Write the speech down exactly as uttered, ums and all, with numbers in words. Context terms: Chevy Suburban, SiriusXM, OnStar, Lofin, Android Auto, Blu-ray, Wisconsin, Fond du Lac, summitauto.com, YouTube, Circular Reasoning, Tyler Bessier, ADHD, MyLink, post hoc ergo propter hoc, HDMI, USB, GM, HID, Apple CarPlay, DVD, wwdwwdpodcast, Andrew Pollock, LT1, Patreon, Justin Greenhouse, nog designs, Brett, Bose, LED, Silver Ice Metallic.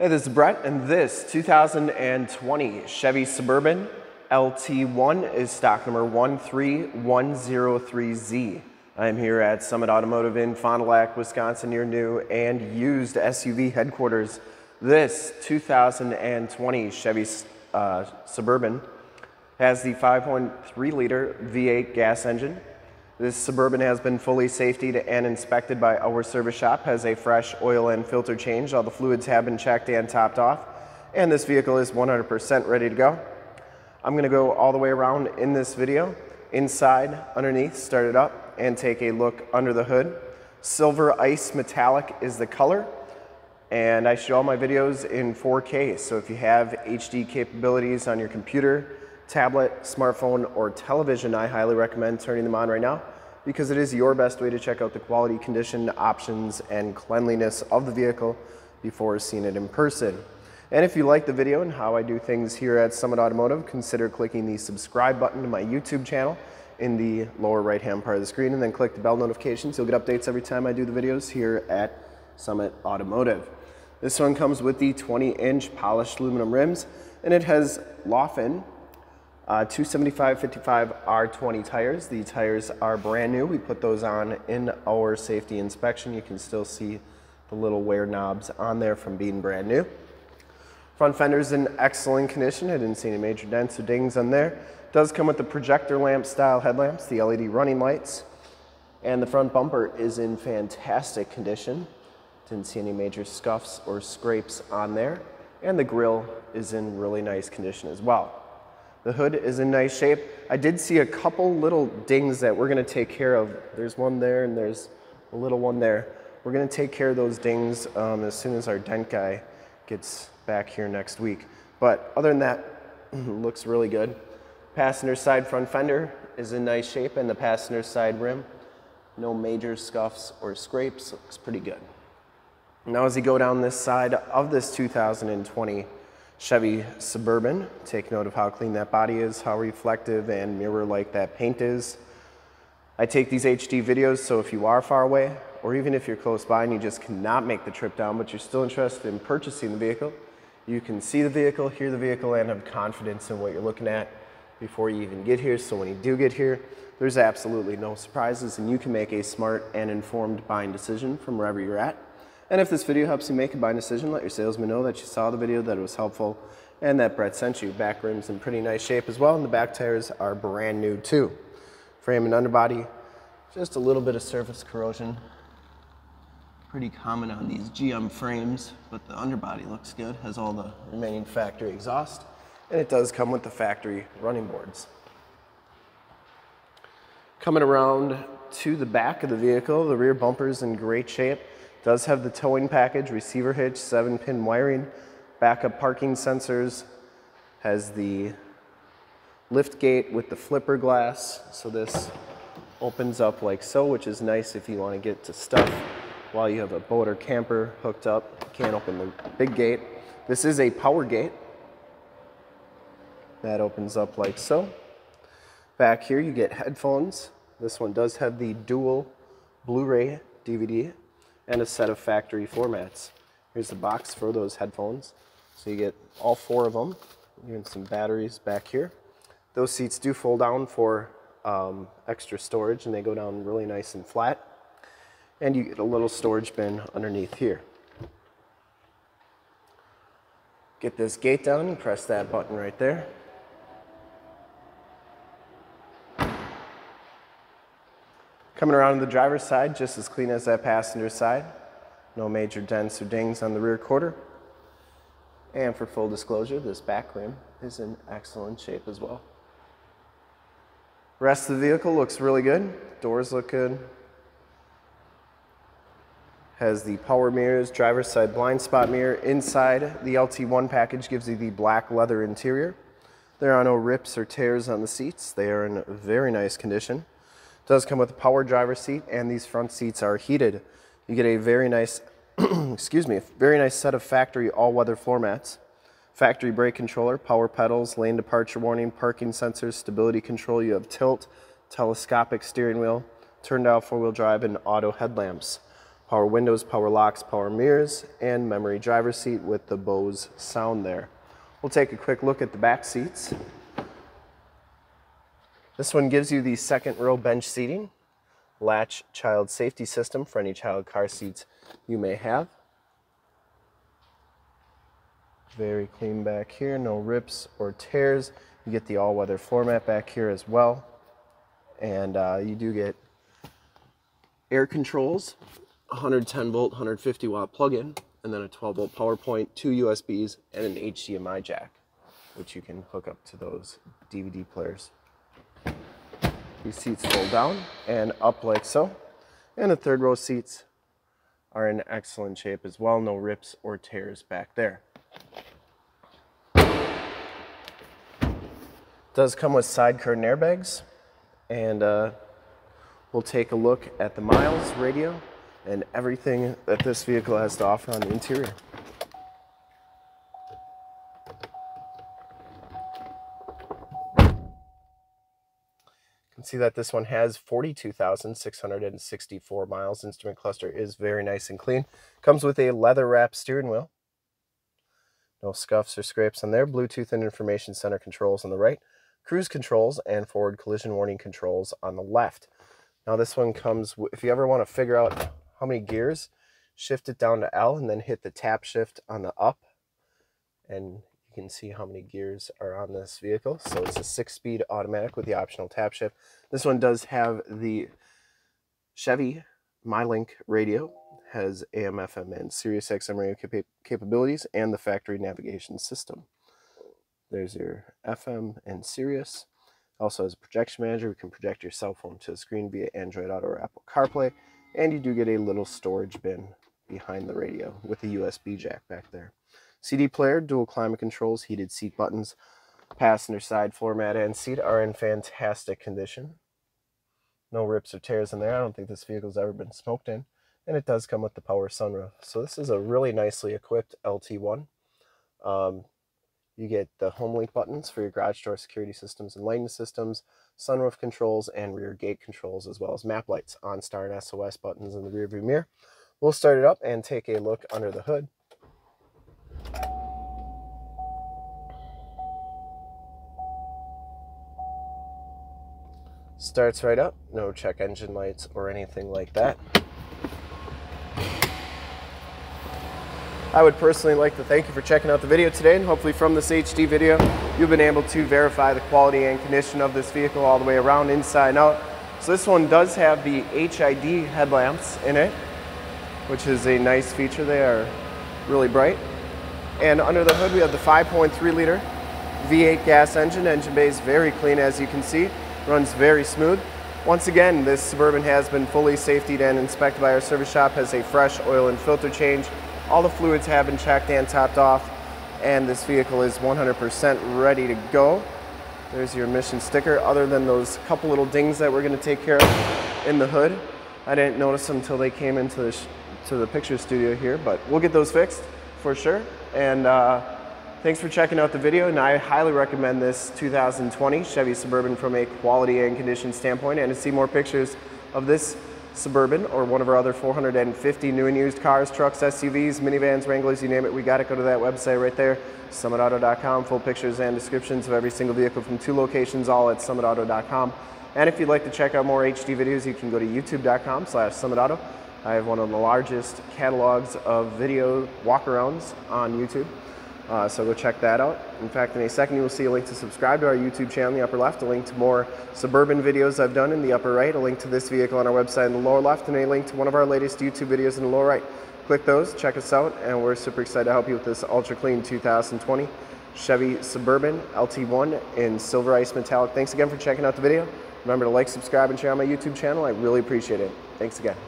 Hey, this is Brett, and this two thousand twenty Chevy Suburban L T one is stock number one three one zero three Z. I am here at Summit Automotive in Fond du Lac, Wisconsin, your new and used S U V headquarters. This two thousand twenty Chevy uh, Suburban has the five point three liter V eight gas engine. This Suburban has been fully safetied and inspected by our service shop, has a fresh oil and filter change. All the fluids have been checked and topped off, and this vehicle is one hundred percent ready to go. I'm gonna go all the way around in this video, inside, underneath, start it up, and take a look under the hood. Silver Ice Metallic is the color, and I shoot all my videos in four K, so if you have H D capabilities on your computer, tablet, smartphone, or television, I highly recommend turning them on right now because it is your best way to check out the quality, condition, options, and cleanliness of the vehicle before seeing it in person. And if you like the video and how I do things here at Summit Automotive, consider clicking the subscribe button to my YouTube channel in the lower right-hand part of the screen, and then click the bell notifications. You'll get updates every time I do the videos here at Summit Automotive. This one comes with the twenty inch polished aluminum rims, and it has Lofin Uh, two seventy-five fifty-five R twenty tires. The tires are brand new. We put those on in our safety inspection. You can still see the little wear knobs on there from being brand new. Front fender's in excellent condition. I didn't see any major dents or dings on there. Does come with the projector lamp style headlamps, the L E D running lights, and the front bumper is in fantastic condition. Didn't see any major scuffs or scrapes on there, and the grille is in really nice condition as well. The hood is in nice shape. I did see a couple little dings that we're gonna take care of. There's one there and there's a little one there. We're gonna take care of those dings um, as soon as our dent guy gets back here next week. But other than that, looks really good. Passenger side front fender is in nice shape, and the passenger side rim, no major scuffs or scrapes, looks pretty good. Now as you go down this side of this two thousand twenty Chevy Suburban, take note of how clean that body is, how reflective and mirror-like that paint is. I take these H D videos, so if you are far away, or even if you're close by and you just cannot make the trip down, but you're still interested in purchasing the vehicle, you can see the vehicle, hear the vehicle, and have confidence in what you're looking at before you even get here. So when you do get here, there's absolutely no surprises, and you can make a smart and informed buying decision from wherever you're at. And if this video helps you make a buying decision, let your salesman know that you saw the video, that it was helpful, and that Brett sent you. Back rim's in pretty nice shape as well, and the back tires are brand new too. Frame and underbody, just a little bit of surface corrosion. Pretty common on these G M frames, but the underbody looks good, has all the remaining factory exhaust, and it does come with the factory running boards. Coming around to the back of the vehicle, the rear bumper is in great shape. Does have the towing package, receiver hitch, seven pin wiring, backup parking sensors, has the lift gate with the flipper glass. So this opens up like so, which is nice if you want to get to stuff while you have a boat or camper hooked up. You can't open the big gate. This is a power gate. That opens up like so. Back here you get headphones. This one does have the dual Blu-ray D V D and a set of factory formats. Here's the box for those headphones. So you get all four of them, even some batteries back here. Those seats do fold down for um, extra storage, and they go down really nice and flat. And you get a little storage bin underneath here. Get this gate down and press that button right there. Coming around to the driver's side, just as clean as that passenger side. No major dents or dings on the rear quarter. And for full disclosure, this back rim is in excellent shape as well. Rest of the vehicle looks really good. Doors look good. Has the power mirrors, driver's side blind spot mirror. Inside, the L T one package gives you the black leather interior. There are no rips or tears on the seats. They are in very nice condition. Does come with a power driver's seat, and these front seats are heated. You get a very nice, excuse me, a very nice set of factory all-weather floor mats, factory brake controller, power pedals, lane departure warning, parking sensors, stability control. You have tilt, telescopic steering wheel, turn-dial four-wheel drive, and auto headlamps. power windows, power locks, power mirrors, and memory driver's seat with the Bose sound there. We'll take a quick look at the back seats. This one gives you the second row bench seating, latch child safety system for any child car seats you may have. Very clean back here, no rips or tears. You get the all-weather floor mat back here as well. And uh, you do get air controls, one hundred ten volt, one hundred fifty watt plug-in, and then a twelve volt power point, two U S Bs, and an H D M I jack, which you can hook up to those D V D players. These seats fold down and up like so. And the third row seats are in excellent shape as well. No rips or tears back there. Does come with side curtain airbags. And uh, we'll take a look at the miles, radio, and everything that this vehicle has to offer on the interior. You can see that this one has forty-two thousand six hundred sixty-four miles. Instrument cluster is very nice and clean. Comes with a leather-wrapped steering wheel. No scuffs or scrapes on there. Bluetooth and information center controls on the right. Cruise controls and forward collision warning controls on the left. Now this one comes, if you ever want to figure out how many gears, shift it down to L and then hit the tap shift on the up. And you can see how many gears are on this vehicle. So it's a six-speed automatic with the optional tap shift. This one does have the Chevy MyLink radio, has A M F M and Sirius X M radio cap capabilities and the factory navigation system. There's your F M and Sirius. Also has a projection manager. We can project your cell phone to the screen via Android Auto or Apple CarPlay. And you do get a little storage bin behind the radio with a U S B jack back there. C D player, dual climate controls, heated seat buttons, passenger side floor mat and seat are in fantastic condition. No rips or tears in there. I don't think this vehicle's ever been smoked in. And it does come with the power sunroof. So this is a really nicely equipped L T one. Um, You get the home link buttons for your garage door security systems and lighting systems, sunroof controls and rear gate controls, as well as map lights, OnStar and S O S buttons in the rear view mirror. We'll start it up and take a look under the hood. Starts right up, no check engine lights or anything like that. I would personally like to thank you for checking out the video today, and hopefully from this H D video you've been able to verify the quality and condition of this vehicle all the way around, inside and out. So this one does have the H I D headlamps in it, which is a nice feature. They are really bright. And under the hood we have the five point three liter V eight gas engine. Engine bay is very clean, as you can see, runs very smooth. Once again, this Suburban has been fully safetied and inspected by our service shop, has a fresh oil and filter change. All the fluids have been checked and topped off, and this vehicle is one hundred percent ready to go. There's your emission sticker. Other than those couple little dings that we're going to take care of in the hood, I didn't notice them until they came into the, to the picture studio here, but we'll get those fixed for sure. And uh, thanks for checking out the video, and I highly recommend this two thousand twenty Chevy Suburban from a quality and condition standpoint. And to see more pictures of this Suburban or one of our other four hundred fifty new and used cars, trucks, S U Vs, minivans, Wranglers, you name it, we got it. Go to that website right there, summit auto dot com. Full pictures and descriptions of every single vehicle from two locations, all at summit auto dot com. And if you'd like to check out more H D videos, you can go to youtube dot com slash summit auto. I have one of the largest catalogs of video walkarounds on YouTube, uh, so go check that out. In fact, in a second you will see a link to subscribe to our YouTube channel in the upper left, a link to more Suburban videos I've done in the upper right, a link to this vehicle on our website in the lower left, and a link to one of our latest YouTube videos in the lower right. Click those, check us out, and we're super excited to help you with this ultra clean two thousand twenty Chevy Suburban L T one in Silver Ice Metallic. Thanks again for checking out the video. Remember to like, subscribe, and share on my YouTube channel. I really appreciate it. Thanks again.